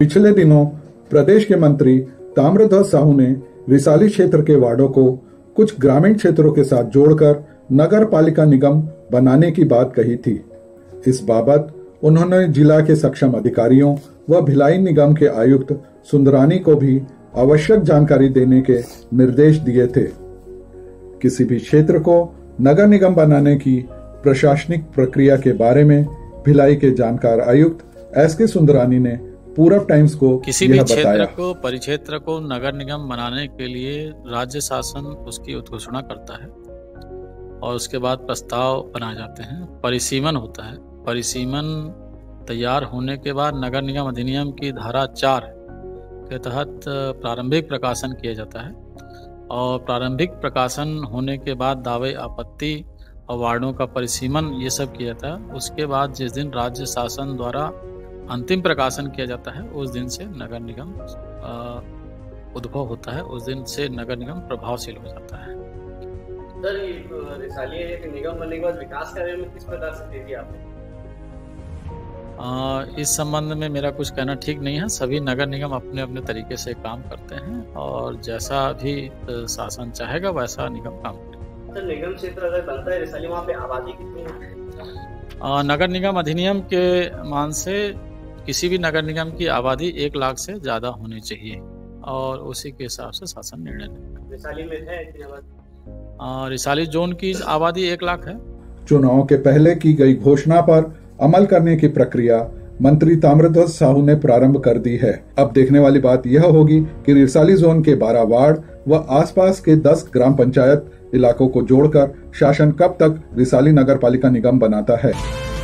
पिछले दिनों प्रदेश के मंत्री ताम्रध्वज साहू ने रिसाली क्षेत्र के वार्डों को कुछ ग्रामीण क्षेत्रों के साथ जोड़कर नगर पालिका निगम बनाने की बात कही थी। इस बाबत उन्होंने जिला के सक्षम अधिकारियों व भिलाई निगम के आयुक्त सुंदरानी को भी आवश्यक जानकारी देने के निर्देश दिए थे। किसी भी क्षेत्र को नगर निगम बनाने की प्रशासनिक प्रक्रिया के बारे में भिलाई के जानकार आयुक्त एस के सुंदरानी ने पूरब टाइम्स को किसी भी क्षेत्र को परिक्षेत्र को नगर निगम बनाने के लिए राज्य शासन उसकी उद्घोषणा करता है और उसके बाद प्रस्ताव बनाए जाते हैं, परिसीमन होता है। परिसीमन तैयार होने के बाद नगर निगम अधिनियम की धारा 4 के तहत प्रारंभिक प्रकाशन किया जाता है और प्रारंभिक प्रकाशन होने के बाद दावे आपत्ति और वार्डों का परिसीमन ये सब किया जाता है। उसके बाद जिस दिन राज्य शासन द्वारा अंतिम प्रकाशन किया जाता है उस दिन से नगर निगम उद्भव होता है, उस दिन से नगर निगम प्रभावशील हो जाता है। सर, रिसाली निगम बनने के बाद विकास कार्य में किस प्रकार से तेजी आती है? इस संबंध में मेरा कुछ कहना ठीक नहीं है। सभी नगर निगम अपने अपने तरीके से काम करते हैं और जैसा भी शासन चाहेगा वैसा निगम काम करेगा। तो निगम क्षेत्र अगर बनता है रिसाली, वहाँ पे आबादी कितनी है? नगर निगम अधिनियम के मान से किसी भी नगर निगम की आबादी 1 लाख से ज़्यादा होनी चाहिए और उसी के हिसाब से शासन निर्णय लेगा। रिसाली में है इतनी आबादी? रिसाली जोन की आबादी 1 लाख है। चुनाव के पहले की गई घोषणा पर अमल करने की प्रक्रिया मंत्री ताम्रध्वज साहू ने प्रारंभ कर दी है। अब देखने वाली बात यह होगी कि रिसाली जोन के 12 वार्ड व आसपास के 10 ग्राम पंचायत इलाकों को जोड़कर शासन कब तक रिसाली नगर पालिका निगम बनाता है।